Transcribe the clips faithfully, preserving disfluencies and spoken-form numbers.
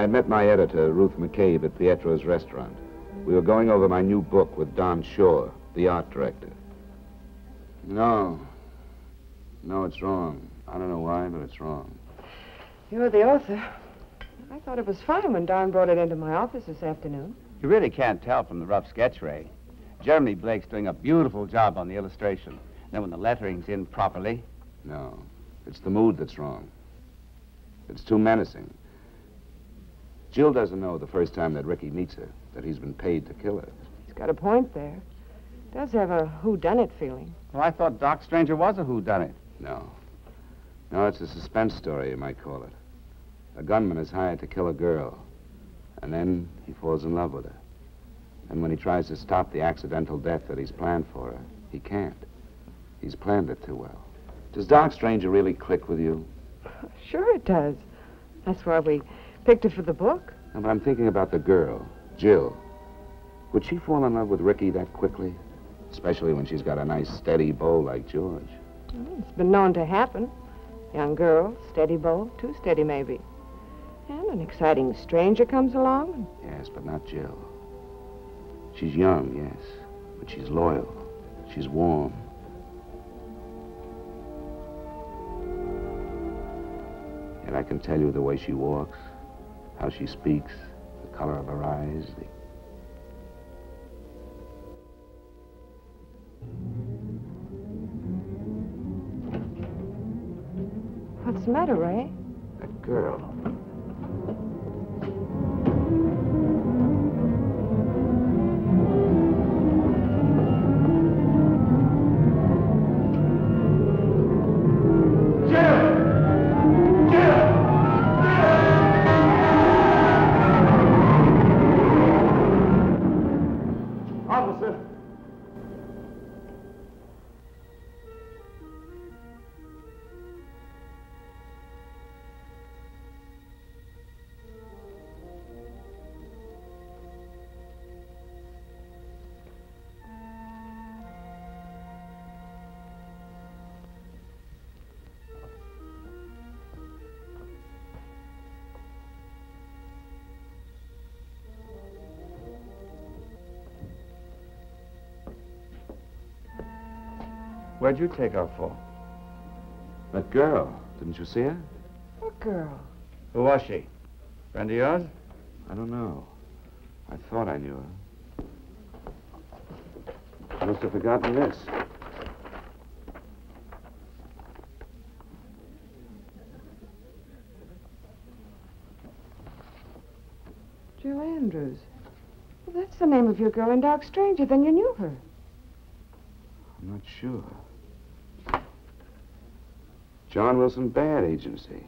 I had met my editor, Ruth McCabe, at Pietro's restaurant. We were going over my new book with Don Shore, the art director. No. No, it's wrong. I don't know why, but it's wrong. You're the author. I thought it was fine when Don brought it into my office this afternoon. You really can't tell from the rough sketch, Ray. Jeremy Blake's doing a beautiful job on the illustration. Then when the lettering's in properly... No, it's the mood that's wrong. It's too menacing. Jill doesn't know the first time that Ricky meets her that he's been paid to kill her. He's got a point there. Does have a whodunit feeling. Well, I thought Dark Stranger was a whodunit. No. No, it's a suspense story, you might call it. A gunman is hired to kill a girl, and then he falls in love with her. And when he tries to stop the accidental death that he's planned for her, he can't. He's planned it too well. Does Dark Stranger really click with you? Sure it does. That's why we picked her for the book. No, but I'm thinking about the girl, Jill. Would she fall in love with Ricky that quickly? Especially when she's got a nice, steady beau like George. Well, it's been known to happen. Young girl, steady beau, too steady maybe. And an exciting stranger comes along. Yes, but not Jill. She's young, yes, but she's loyal. She's warm. And I can tell you the way she walks, how she speaks, the color of her eyes, the... What's the matter, Ray? That girl. Where'd you take her for? That girl. Didn't you see her? What girl? Who was she? Friend of yours? I don't know. I thought I knew her. I must have forgotten this. Joe Andrews. Well, that's the name of your girl in Dark Stranger. Then you knew her. I'm not sure. John Wilson Bad Agency.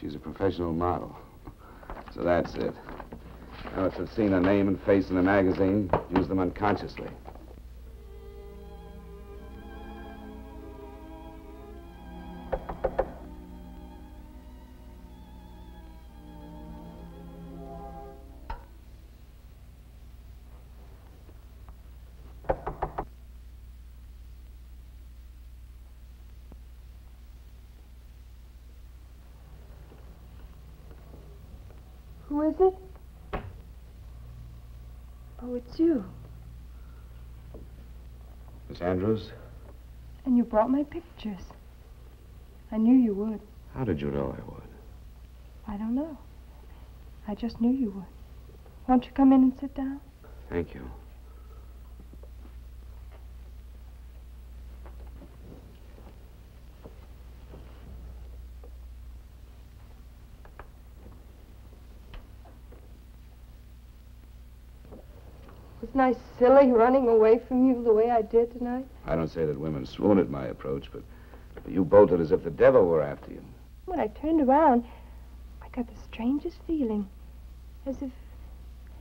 She's a professional model. So that's it. Now, I've seen her name and face in a magazine, use them unconsciously. Who is it? Oh, it's you. Miss Andrews? And you brought my pictures. I knew you would. How did you know I would? I don't know. I just knew you would. Won't you come in and sit down? Thank you. Wasn't I silly running away from you the way I did tonight? I don't say that women swoon at my approach, but, but you bolted as if the devil were after you. When I turned around, I got the strangest feeling. As if,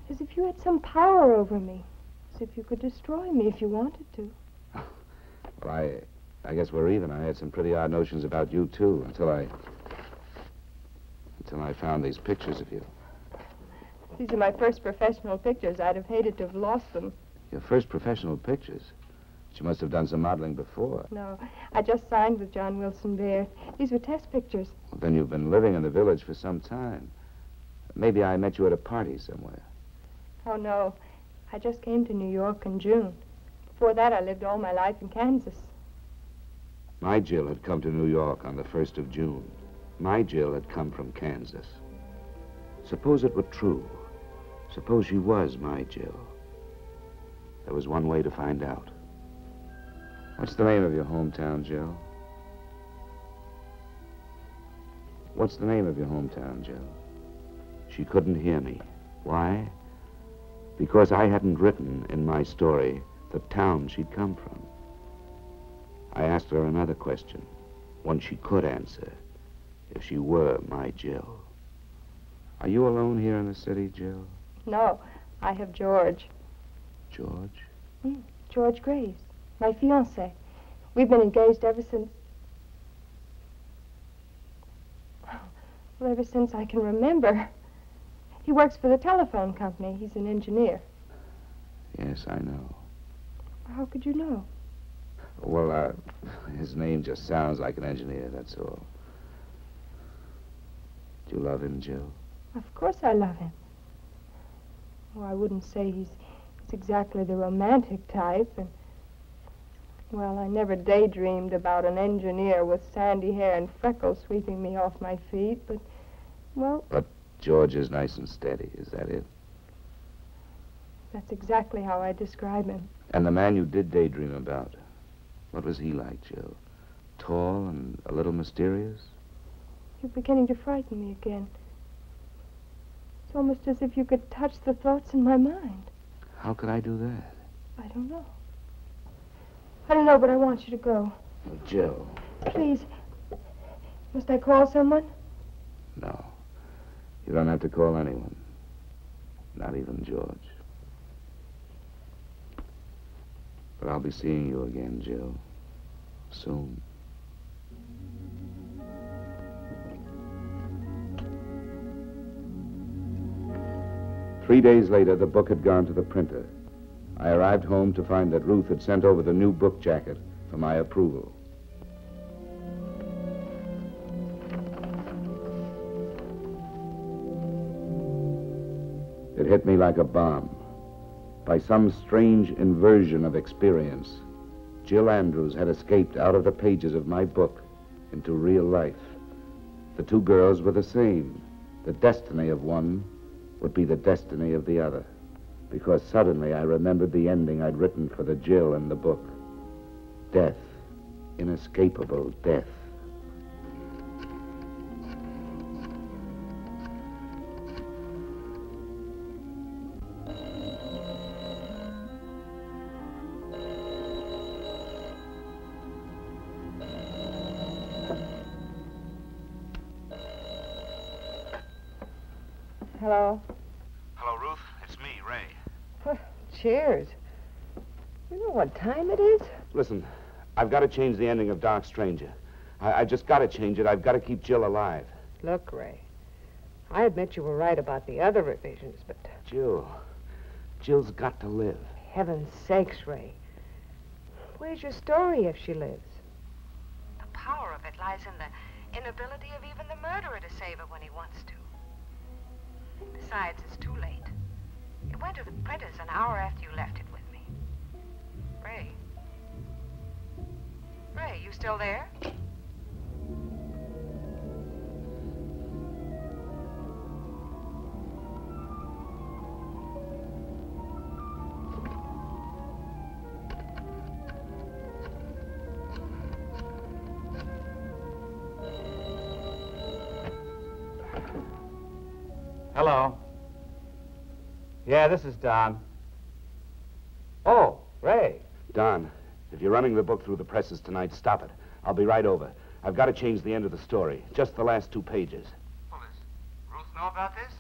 as if you had some power over me. As if you could destroy me if you wanted to. Well, I, I guess we're even. I had some pretty odd notions about you, too, until I... until I found these pictures of you. These are my first professional pictures. I'd have hated to have lost them. Your first professional pictures? She must have done some modeling before. No, I just signed with John Wilson Baird. These were test pictures. Well, then you've been living in the village for some time. Maybe I met you at a party somewhere. Oh, no. I just came to New York in June. Before that, I lived all my life in Kansas. My Jill had come to New York on the first of June. My Jill had come from Kansas. Suppose it were true. Suppose she was my Jill. There was one way to find out. What's the name of your hometown, Jill? What's the name of your hometown, Jill? She couldn't hear me. Why? Because I hadn't written in my story the town she'd come from. I asked her another question, one she could answer, if she were my Jill. Are you alone here in the city, Jill? No, I have George. George? Mm, George Graves, my fiancé. We've been engaged ever since... Well, ever since I can remember. He works for the telephone company. He's an engineer. Yes, I know. How could you know? Well, uh, his name just sounds like an engineer, that's all. Do you love him, Jill? Of course I love him. Oh, I wouldn't say he's, he's exactly the romantic type. And, well, I never daydreamed about an engineer with sandy hair and freckles sweeping me off my feet, but, well... But George is nice and steady, is that it? That's exactly how I describe him. And the man you did daydream about, what was he like, Jill? Tall and a little mysterious? You're beginning to frighten me again. It's almost as if you could touch the thoughts in my mind. How could I do that? I don't know. I don't know, but I want you to go. Well, Jill. Please. Must I call someone? No. You don't have to call anyone. Not even George. But I'll be seeing you again, Jill. Soon. Three days later, the book had gone to the printer. I arrived home to find that Ruth had sent over the new book jacket for my approval. It hit me like a bomb. By some strange inversion of experience, Jill Andrews had escaped out of the pages of my book into real life. The two girls were the same. The destiny of one would be the destiny of the other, because suddenly I remembered the ending I'd written for the Jill in the book. Death. Inescapable death. Hello. Hello, Ruth. It's me, Ray. Huh, cheers. You know what time it is? Listen, I've got to change the ending of Dark Stranger. I, I just got to change it. I've got to keep Jill alive. Look, Ray, I admit you were right about the other revisions, but... Jill. Jill's got to live. Heaven's sakes, Ray. Where's your story if she lives? The power of it lies in the inability of even the murderer to save her when he wants to. Besides, it's too late. It went to the printers an hour after you left it with me. Ray. Ray, you still there? Hello. Yeah, this is Don. Oh, Ray. Don, if you're running the book through the presses tonight, stop it. I'll be right over. I've got to change the end of the story. Just the last two pages. Well, does Ruth know about this?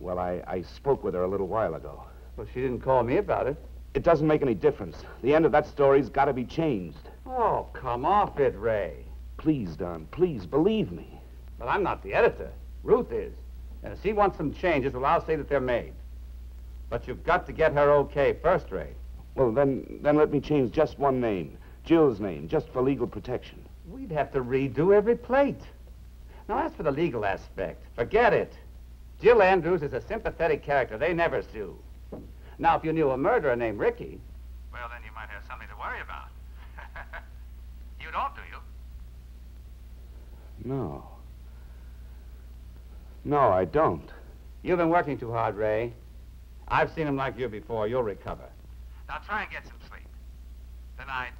Well, I, I spoke with her a little while ago. Well, she didn't call me about it. It doesn't make any difference. The end of that story's got to be changed. Oh, come off it, Ray. Please, Don, please, believe me. But I'm not the editor. Ruth is. And if she wants some changes, well, I'll say that they're made. But you've got to get her okay first, Ray. Well, then, then let me change just one name. Jill's name, just for legal protection. We'd have to redo every plate. Now, as for the legal aspect, forget it. Jill Andrews is a sympathetic character. They never sue. Now, if you knew a murderer named Ricky... Well, then you might have something to worry about. You don't, do you? No. No, I don't. You've been working too hard, Ray. I've seen him like you before. You'll recover. Now, try and get some sleep. Good night.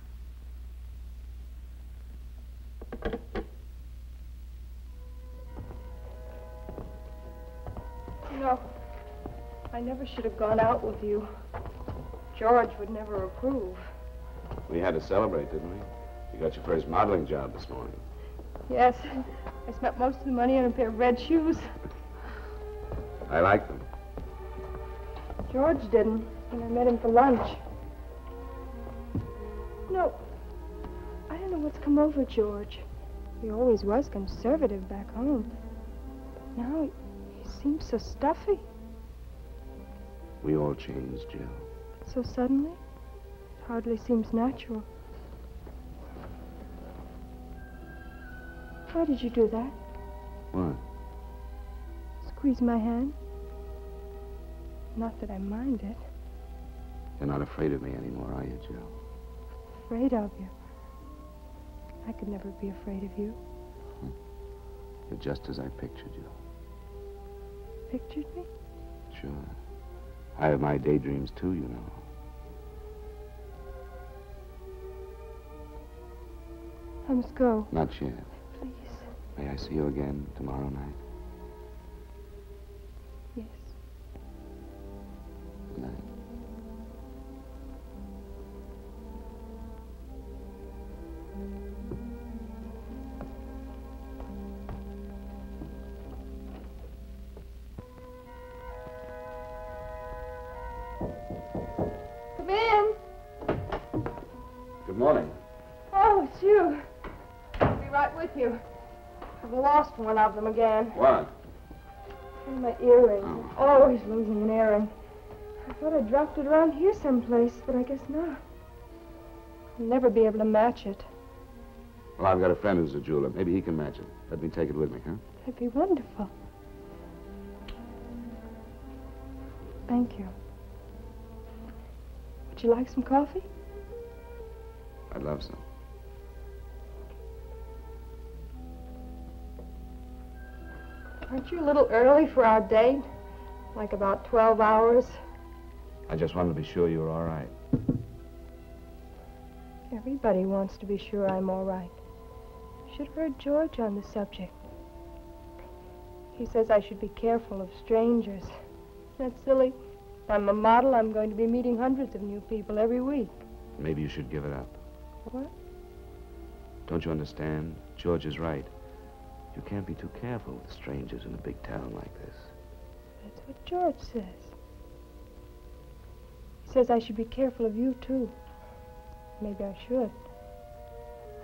You know, I never should have gone out with you. George would never approve. We had to celebrate, didn't we? You got your first modeling job this morning. Yes. I spent most of the money on a pair of red shoes. I like them. George didn't, and I met him for lunch. No, I don't know what's come over George. He always was conservative back home. But now he, he seems so stuffy. We all changed, Jill. So suddenly? It hardly seems natural. How did you do that? What? Squeeze my hand? Not that I mind it. You're not afraid of me anymore, are you, Jill? Afraid of you? I could never be afraid of you. Hmm. You're just as I pictured you. Pictured me? Sure. I have my daydreams, too, you know. I must go. Not yet. May I see you again tomorrow night? Yes. Good night. Come in. Good morning. Oh, it's you. I'll be right with you. I've lost one of them again. What? My earring. Oh. Always losing an earring. I thought I dropped it around here someplace, but I guess not. I'll never be able to match it. Well, I've got a friend who's a jeweler. Maybe he can match it. Let me take it with me, huh? That'd be wonderful. Thank you. Would you like some coffee? I'd love some. Aren't you a little early for our date? Like about twelve hours? I just wanted to be sure you were all right. Everybody wants to be sure I'm all right. Should have heard George on the subject. He says I should be careful of strangers. That's silly. I'm a model. I'm going to be meeting hundreds of new people every week. Maybe you should give it up. What? Don't you understand? George is right. You can't be too careful with strangers in a big town like this. That's what George says. He says I should be careful of you, too. Maybe I should.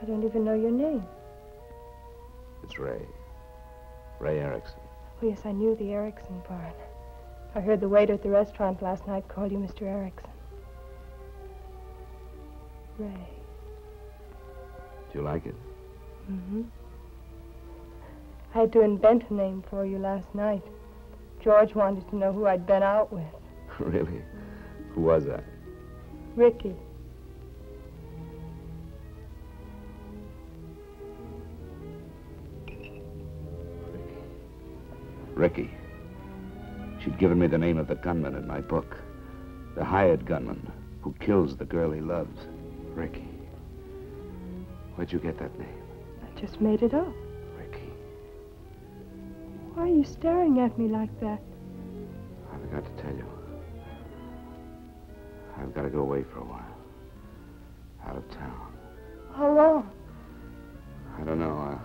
I don't even know your name. It's Ray. Ray Erickson. Oh, yes, I knew the Erickson part. I heard the waiter at the restaurant last night call you Mister Erickson. Ray. Do you like it? Mm-hmm. I had to invent a name for you last night. George wanted to know who I'd been out with. Really? Who was I? Ricky. Ricky. She'd given me the name of the gunman in my book. The hired gunman who kills the girl he loves. Ricky. Where'd you get that name? I just made it up. Why are you staring at me like that? I forgot to tell you. I've got to go away for a while. Out of town. How long? I don't know. I'll,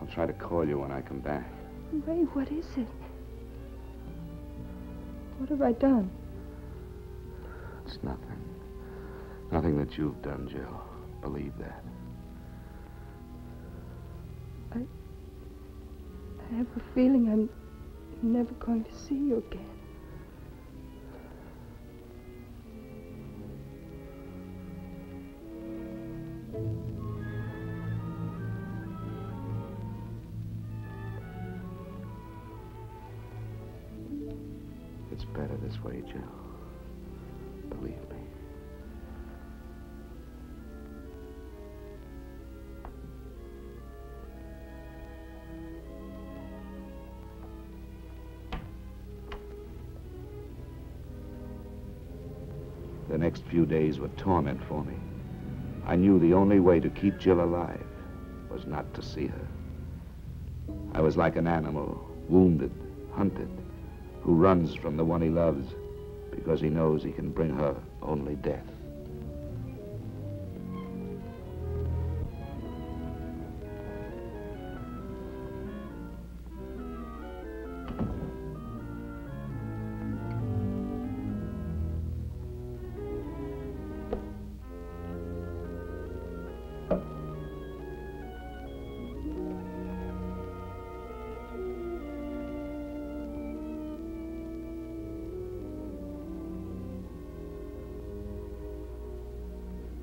I'll try to call you when I come back. Ray, what is it? What have I done? It's nothing. Nothing that you've done, Jill. Believe that. I... I have a feeling I'm never going to see you again. this way, Jill. Believe me. The next few days were torment for me. I knew the only way to keep Jill alive was not to see her. I was like an animal, wounded, hunted, who runs from the one he loves because he knows he can bring her only death.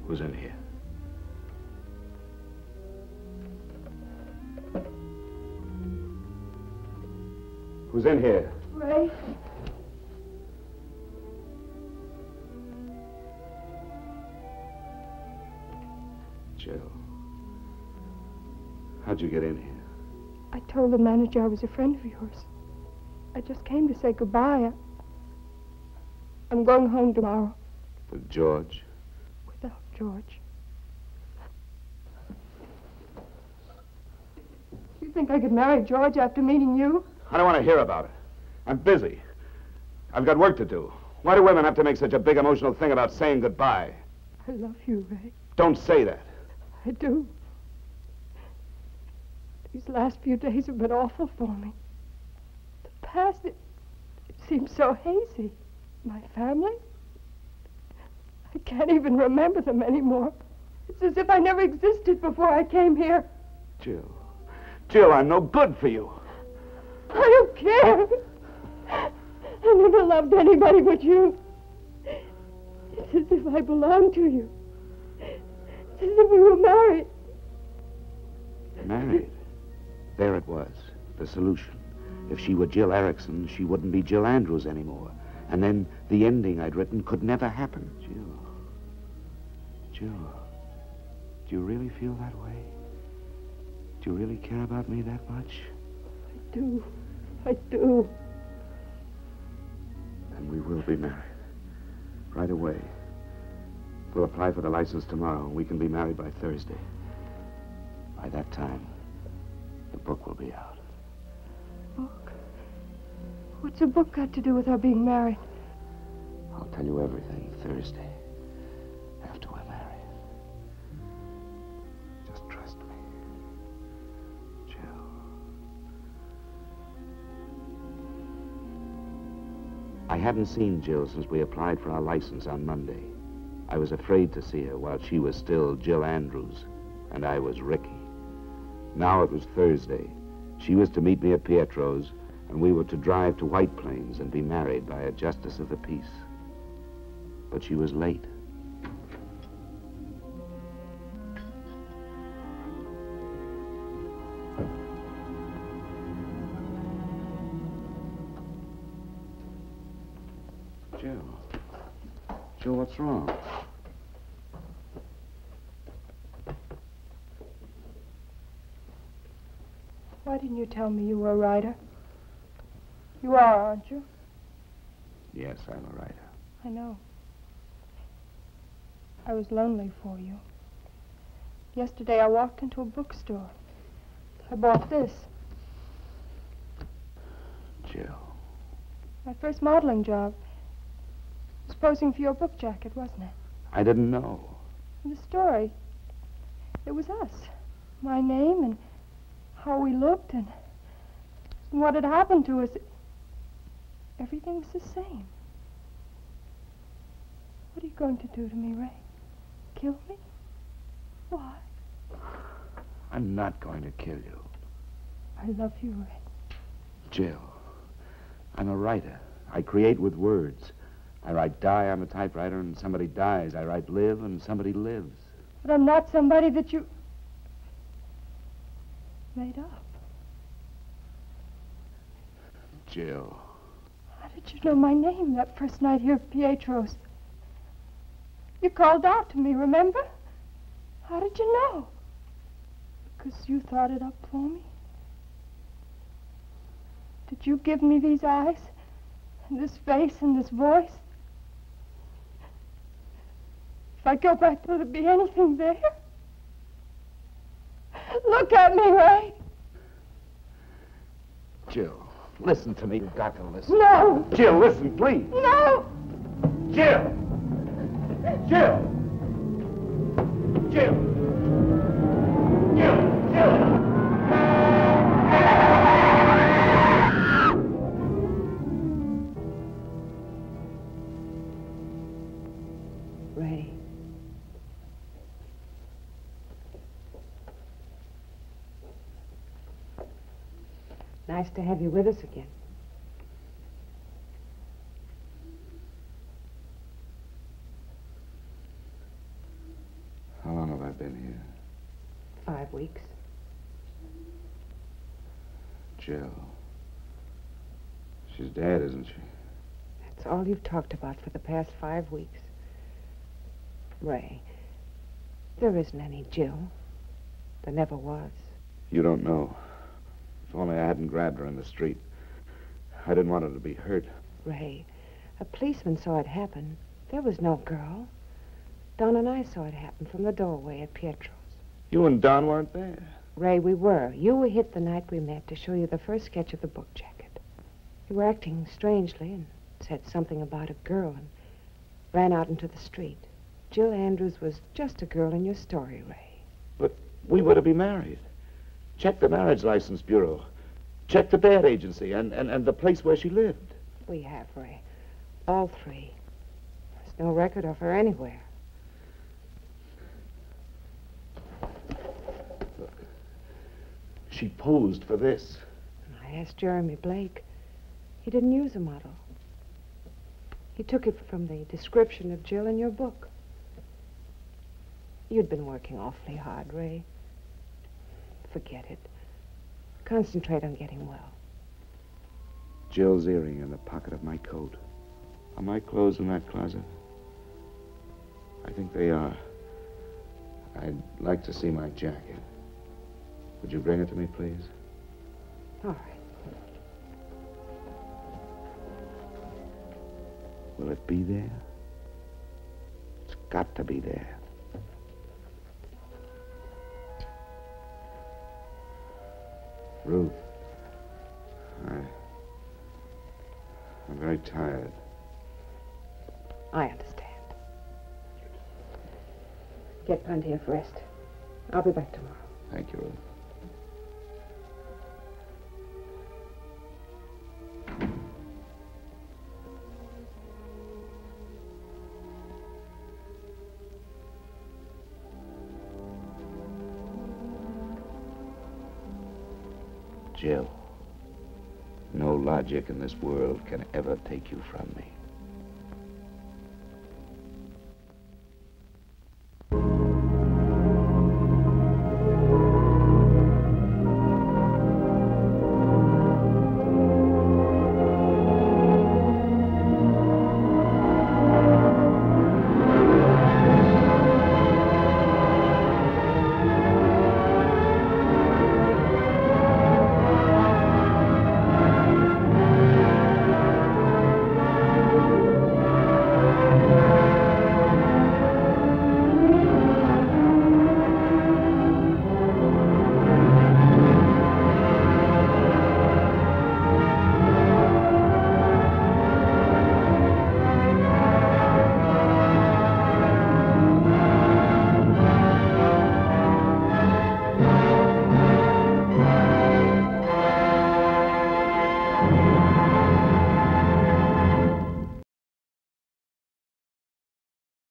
Who's in here? Who's in here? Ray. Jill, how'd you get in here? I told the manager I was a friend of yours. I just came to say goodbye. I, I'm going home tomorrow. With George? George. You think I could marry George after meeting you? I don't want to hear about it. I'm busy. I've got work to do. Why do women have to make such a big emotional thing about saying goodbye? I love you, Ray. Don't say that. I do. These last few days have been awful for me. The past, it, it seems so hazy. My family? I can't even remember them anymore. It's as if I never existed before I came here. Jill. Jill, I'm no good for you. I don't care. I never loved anybody but you. It's as if I belonged to you. It's as if we were married. Married? There it was, the solution. If she were Jill Erickson, she wouldn't be Jill Andrews anymore. And then the ending I'd written could never happen. Jill, Jill, do you really feel that way? Do you really care about me that much? I do. I do. Then we will be married. Right away. We'll apply for the license tomorrow. We can be married by Thursday. By that time, the book will be out. What's a book got to do with our being married? I'll tell you everything Thursday, after we're married. Just trust me, Jill. I hadn't seen Jill since we applied for our license on Monday. I was afraid to see her while she was still Jill Andrews, and I was Ricky. Now it was Thursday. She was to meet me at Pietro's, and we were to drive to White Plains and be married by a justice of the peace. But she was late. Jill. Jill, what's wrong? Why didn't you tell me you were a writer? You are, aren't you? Yes, I'm a writer. I know. I was lonely for you. Yesterday I walked into a bookstore. I bought this. Jill. My first modeling job. It was posing for your book jacket, wasn't it? I didn't know. And the story. It was us. My name and how we looked and what had happened to us. Everything was the same. What are you going to do to me, Ray? Kill me? Why? I'm not going to kill you. I love you, Ray. Jill, I'm a writer. I create with words. I write die on the typewriter and somebody dies. I write live and somebody lives. But I'm not somebody that you made up. Jill. How did you know my name that first night here at Pietro's? You called out to me, remember? How did you know? Because you thought it up for me. Did you give me these eyes, and this face, and this voice? If I go back, will there be anything there? Look at me, Ray. Jill, listen to me. You've got to listen. No. Jill, listen, please. No. Jill. Jill. Jill. Jill. Jill. Ray. Nice to have you with us again. How long have I been here? Five weeks. Jill. She's dead, isn't she? That's all you've talked about for the past five weeks. Ray, there isn't any Jill. There never was. You don't know. If only I hadn't grabbed her in the street. I didn't want her to be hurt. Ray, a policeman saw it happen. There was no girl. Don and I saw it happen from the doorway at Pietro's. You and Don weren't there? Ray, we were. You were hit the night we met to show you the first sketch of the book jacket. You were acting strangely and said something about a girl and ran out into the street. Jill Andrews was just a girl in your story, Ray. But we were to be married. Check the marriage license bureau. Check the bed agency and, and, and the place where she lived. We have, Ray. All three. There's no record of her anywhere. Look. She posed for this. I asked Jeremy Blake. He didn't use a model. He took it from the description of Jill in your book. You'd been working awfully hard, Ray. Forget it. Concentrate on getting well. Jill's earring in the pocket of my coat. Are my clothes in that closet? I think they are. I'd like to see my jacket. Would you bring it to me, please? All right. Will it be there? It's got to be there. Ruth, I, I'm very tired. I understand. Get plenty of rest. I'll be back tomorrow. Thank you, Ruth. Jill, no logic in this world can ever take you from me.